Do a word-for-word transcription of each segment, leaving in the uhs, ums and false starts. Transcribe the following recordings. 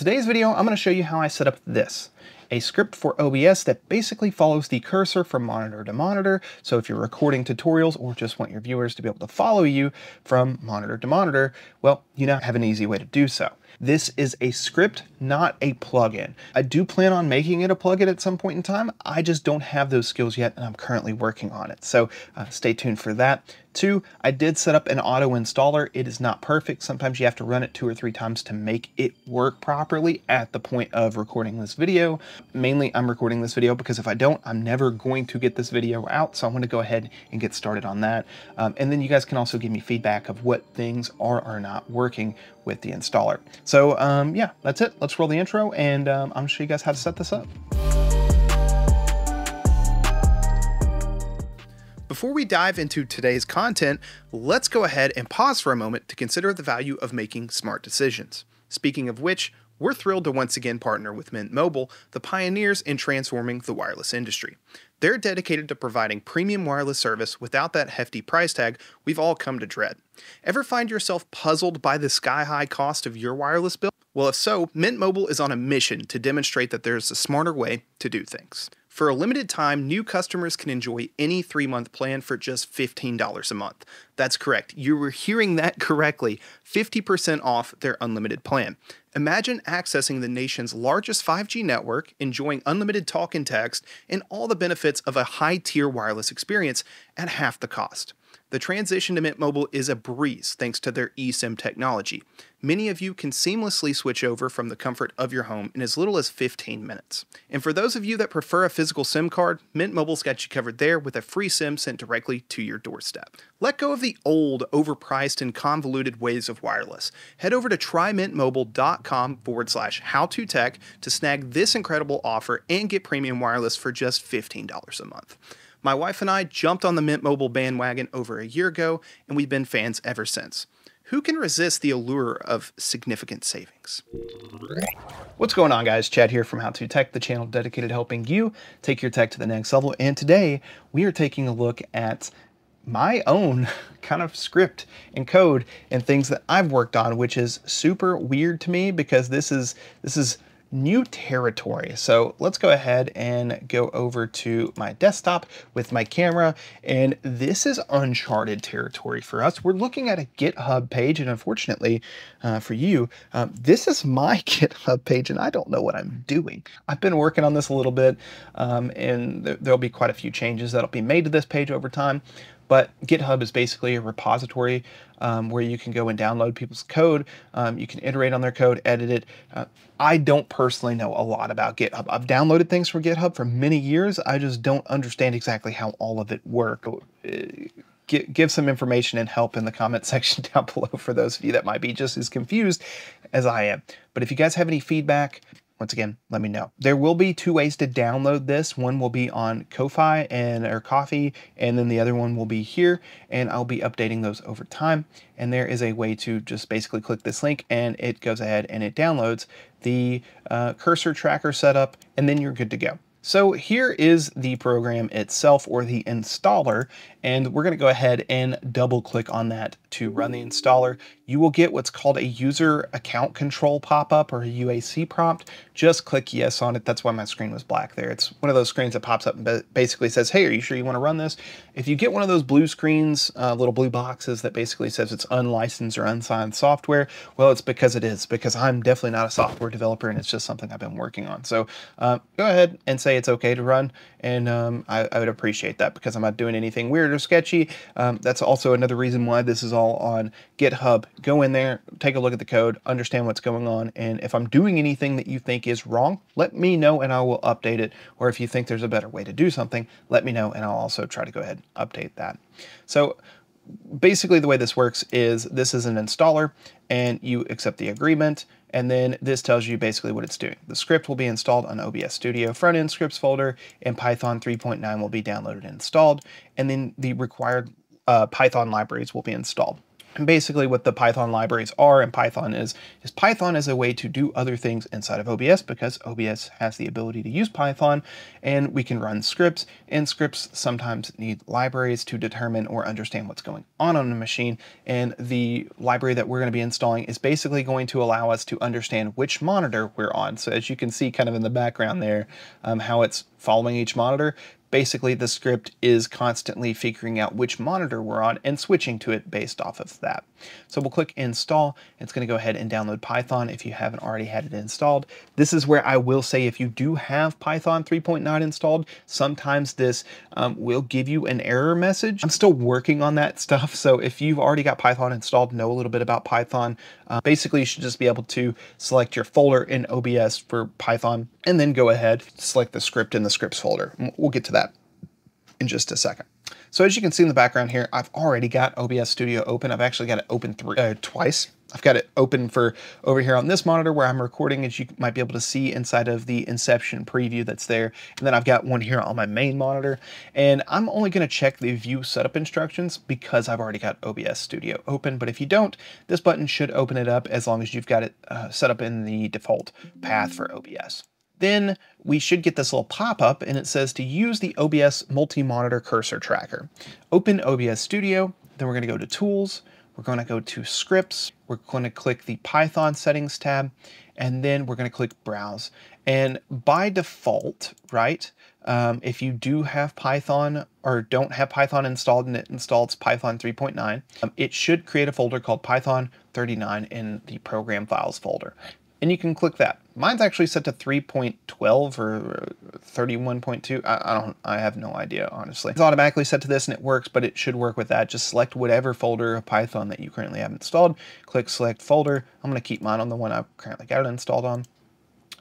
today's video, I'm going to show you how I set up this, a script for O B S that basically follows the cursor from monitor to monitor. So if you're recording tutorials or just want your viewers to be able to follow you from monitor to monitor, well, you now have an easy way to do so. This is a script, not a plugin. I do plan on making it a plugin at some point in time. I just don't have those skills yet, and I'm currently working on it. So uh, stay tuned for that. Two, I did set up an auto installer. It is not perfect. Sometimes you have to run it two or three times to make it work properly at the point of recording this video. Mainly, I'm recording this video because if I don't, I'm never going to get this video out. So I want to go ahead and get started on that. Um, and then you guys can also give me feedback of what things are or are not working with the installer. So um, yeah, that's it. Let's roll the intro, and um, I'm gonna show you guys how to set this up. Before we dive into today's content, let's go ahead and pause for a moment to consider the value of making smart decisions. Speaking of which, we're thrilled to once again partner with Mint Mobile, the pioneers in transforming the wireless industry. They're dedicated to providing premium wireless service without that hefty price tag we've all come to dread. Ever find yourself puzzled by the sky-high cost of your wireless bill? Well, if so, Mint Mobile is on a mission to demonstrate that there's a smarter way to do things. For a limited time, new customers can enjoy any three-month plan for just fifteen dollars a month. That's correct. You were hearing that correctly. fifty percent off their unlimited plan. Imagine accessing the nation's largest five G network, enjoying unlimited talk and text, and all the benefits of a high-tier wireless experience at half the cost. The transition to Mint Mobile is a breeze thanks to their eSIM technology. Many of you can seamlessly switch over from the comfort of your home in as little as fifteen minutes. And for those of you that prefer a physical SIM card, Mint Mobile's got you covered there with a free SIM sent directly to your doorstep. Let go of the old, overpriced, and convoluted ways of wireless. Head over to try mint mobile dot com forward slash how to tech to snag this incredible offer and get premium wireless for just fifteen dollars a month. My wife and I jumped on the Mint Mobile bandwagon over a year ago, and we've been fans ever since. Who can resist the allure of significant savings? What's going on, guys? Chad here from How to Tech, the channel dedicated to helping you take your tech to the next level. And today we are taking a look at my own kind of script and code and things that I've worked on, which is super weird to me because this is this is new territory. So let's go ahead and go over to my desktop with my camera. And this is uncharted territory for us. We're looking at a GitHub page. And unfortunately uh, for you, um, this is my GitHub page and I don't know what I'm doing. I've been working on this a little bit um, and th there'll be quite a few changes that'll be made to this page over time. But GitHub is basically a repository um, where you can go and download people's code. Um, you can iterate on their code, edit it. Uh, I don't personally know a lot about GitHub. I've downloaded things from GitHub for many years. I just don't understand exactly how all of it works. Give some information and help in the comment section down below for those of you that might be just as confused as I am. But if you guys have any feedback, once again, let me know. There will be two ways to download this. One will be on Ko-Fi and or Ko-Fi, and then the other one will be here, and I'll be updating those over time. And there is a way to just basically click this link and it goes ahead and it downloads the uh, cursor tracker setup, and then you're good to go. So here is the program itself, or the installer, and we're going to go ahead and double click on that to run the installer. You will get what's called a user account control pop-up, or a U A C prompt. Just click yes on it. That's why my screen was black there. It's one of those screens that pops up and basically says, hey, are you sure you want to run this? If you get one of those blue screens, uh, little blue boxes that basically says it's unlicensed or unsigned software, well, it's because it is, because I'm definitely not a software developer and it's just something I've been working on. So uh, go ahead and say it's okay to run, and um, I, I would appreciate that because I'm not doing anything weird or sketchy. Um, that's also another reason why this is all on GitHub. Go in there, take a look at the code, understand what's going on, and if I'm doing anything that you think is wrong, let me know and I will update it, or if you think there's a better way to do something, let me know and I'll also try to go ahead and update that. So basically the way this works is this is an installer and you accept the agreement. And then this tells you basically what it's doing. The script will be installed on O B S Studio front-end scripts folder, and Python three point nine will be downloaded and installed. And then the required uh, Python libraries will be installed. And basically what the Python libraries are and Python is, is Python is a way to do other things inside of O B S, because O B S has the ability to use Python and we can run scripts, and scripts sometimes need libraries to determine or understand what's going on on a machine. And the library that we're going to be installing is basically going to allow us to understand which monitor we're on. So as you can see kind of in the background there, um, how it's following each monitor. Basically, the script is constantly figuring out which monitor we're on and switching to it based off of that. So we'll click install. It's going to go ahead and download Python if you haven't already had it installed. This is where I will say, if you do have Python three point nine installed, sometimes this um, will give you an error message. I'm still working on that stuff. So if you've already got Python installed, know a little bit about Python. Uh, basically, you should just be able to select your folder in O B S for Python and then go ahead, select the script in the scripts folder. We'll get to that in just a second. So as you can see in the background here, I've already got O B S Studio open. I've actually got it open three, uh, twice. I've got it open for over here on this monitor where I'm recording, as you might be able to see inside of the Inception preview that's there. And then I've got one here on my main monitor, and I'm only going to check the view setup instructions because I've already got O B S Studio open. But if you don't, this button should open it up as long as you've got it uh, set up in the default path for O B S. Then we should get this little pop-up, and it says to use the O B S multi-monitor cursor tracker. Open O B S Studio, then we're gonna go to Tools, we're gonna go to Scripts, we're gonna click the Python Settings tab, and then we're gonna click Browse. And by default, right, um, if you do have Python or don't have Python installed and it installs Python three point nine, um, it should create a folder called Python thirty-nine in the Program Files folder. And you can click that. Mine's actually set to three point twelve or thirty-one point two. I, I don't, I have no idea, honestly. It's automatically set to this and it works, but it should work with that. Just select whatever folder of Python that you currently have installed. Click select folder. I'm going to keep mine on the one I've currently got it installed on.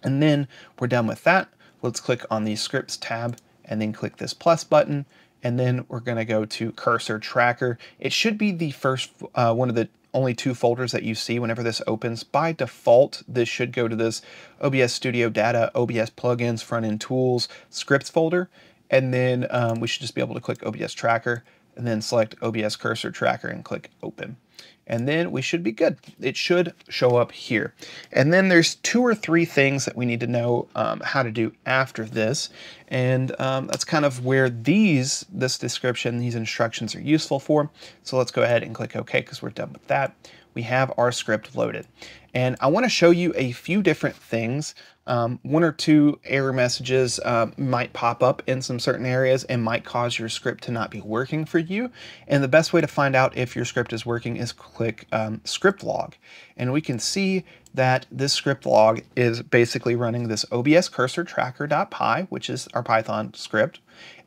And then we're done with that. Let's click on the scripts tab and then click this plus button. And then we're going to go to cursor tracker. It should be the first uh, one of the only two folders that you see whenever this opens. By default, this should go to this O B S Studio Data, O B S Plugins, Front-End Tools, Scripts folder, and then um, we should just be able to click O B S Tracker, and then select O B S Cursor Tracker and click Open. And then we should be good. It should show up here. And then there's two or three things that we need to know um, how to do after this. And um, that's kind of where these, this description, these instructions are useful for. So let's go ahead and click OK because we're done with that. We have our script loaded. And I want to show you a few different things. Um, one or two error messages uh, might pop up in some certain areas and might cause your script to not be working for you. And the best way to find out if your script is working is click um, script log. And we can see that this script log is basically running this O B S cursor tracker dot p y, which is our Python script.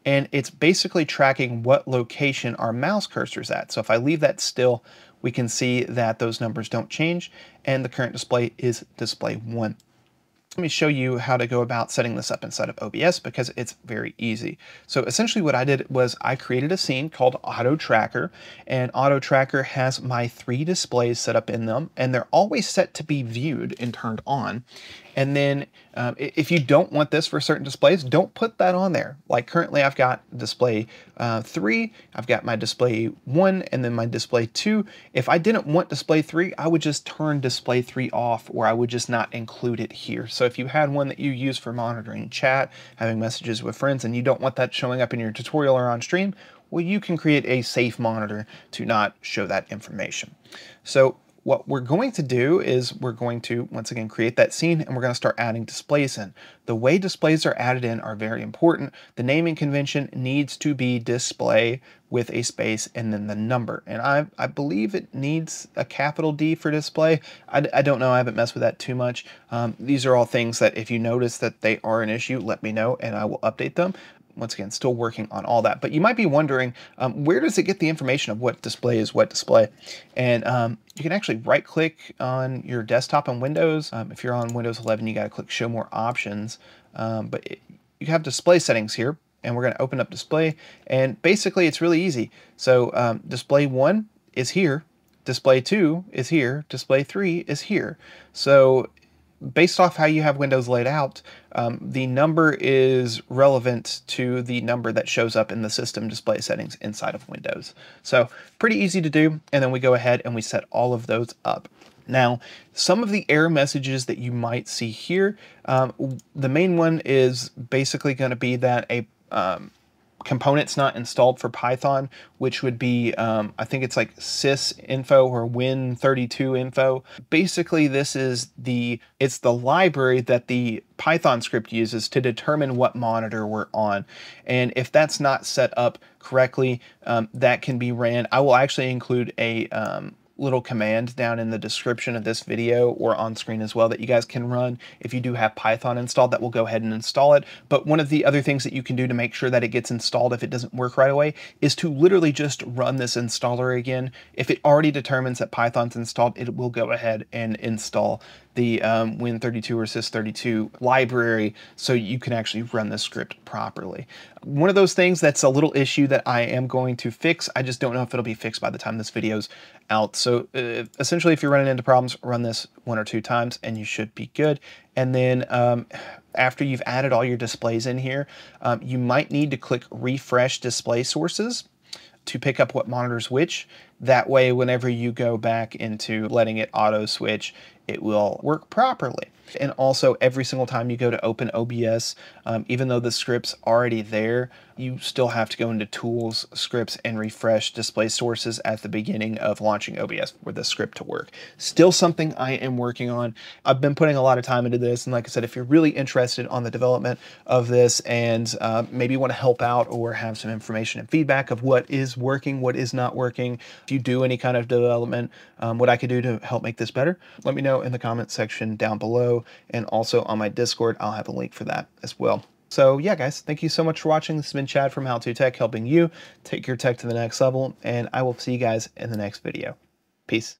And it's basically tracking what location our mouse cursor's at. So if I leave that still, we can see that those numbers don't change and the current display is display one. Let me show you how to go about setting this up inside of O B S because it's very easy. So essentially what I did was I created a scene called Auto Tracker, and Auto Tracker has my three displays set up in them, and they're always set to be viewed and turned on. And then um, if you don't want this for certain displays, don't put that on there. Like currently I've got display uh, three, I've got my display one, and then my display two. If I didn't want display three, I would just turn display three off, or I would just not include it here. So if you had one that you use for monitoring chat, having messages with friends, and you don't want that showing up in your tutorial or on stream, well, you can create a safe monitor to not show that information. So what we're going to do is we're going to, once again, create that scene, and we're going to start adding displays in. The way displays are added in are very important. The naming convention needs to be display with a space and then the number. And I, I believe it needs a capital D for display. I, I don't know. I haven't messed with that too much. Um, these are all things that if you notice that they are an issue, let me know and I will update them. Once again, still working on all that. But you might be wondering, um, where does it get the information of what display is what display? And um, you can actually right click on your desktop and Windows. Um, if you're on Windows eleven, you got to click show more options. Um, but it, you have display settings here, and we're going to open up display. And basically, it's really easy. So um, display one is here. Display two is here. Display three is here. So based off how you have Windows laid out, um, the number is relevant to the number that shows up in the system display settings inside of Windows. So pretty easy to do. And then we go ahead and we set all of those up. Now, some of the error messages that you might see here, um, the main one is basically going to be that a um, component's not installed for Python, which would be, um, I think it's like sysinfo or win thirty-two info. Basically, this is the, it's the library that the Python script uses to determine what monitor we're on. And if that's not set up correctly, um, that can be ran. I will actually include a um, little command down in the description of this video or on screen as well that you guys can run if you do have Python installed that will go ahead and install it. But one of the other things that you can do to make sure that it gets installed if it doesn't work right away is to literally just run this installer again. If it already determines that Python's installed, it will go ahead and install the um, win thirty-two or sys thirty-two library so you can actually run the script properly. One of those things that's a little issue that I am going to fix. I just don't know if it'll be fixed by the time this video's out. So uh, essentially, if you're running into problems, run this one or two times and you should be good. And then um, after you've added all your displays in here, um, you might need to click refresh display sources to pick up what monitors which. That way, whenever you go back into letting it auto switch, it will work properly. And also every single time you go to open O B S, um, even though the script's already there, you still have to go into tools, scripts, and refresh display sources at the beginning of launching O B S for the script to work. Still something I am working on. I've been putting a lot of time into this. And like I said, if you're really interested on the development of this and uh, maybe want to help out or have some information and feedback of what is working, what is not working, if you do any kind of development, um, what I could do to help make this better, let me know in the comments section down below. And also on my Discord, I'll have a link for that as well. So yeah, guys, thank you so much for watching. This has been Chad from How to Tech, helping you take your tech to the next level. And I will see you guys in the next video. Peace.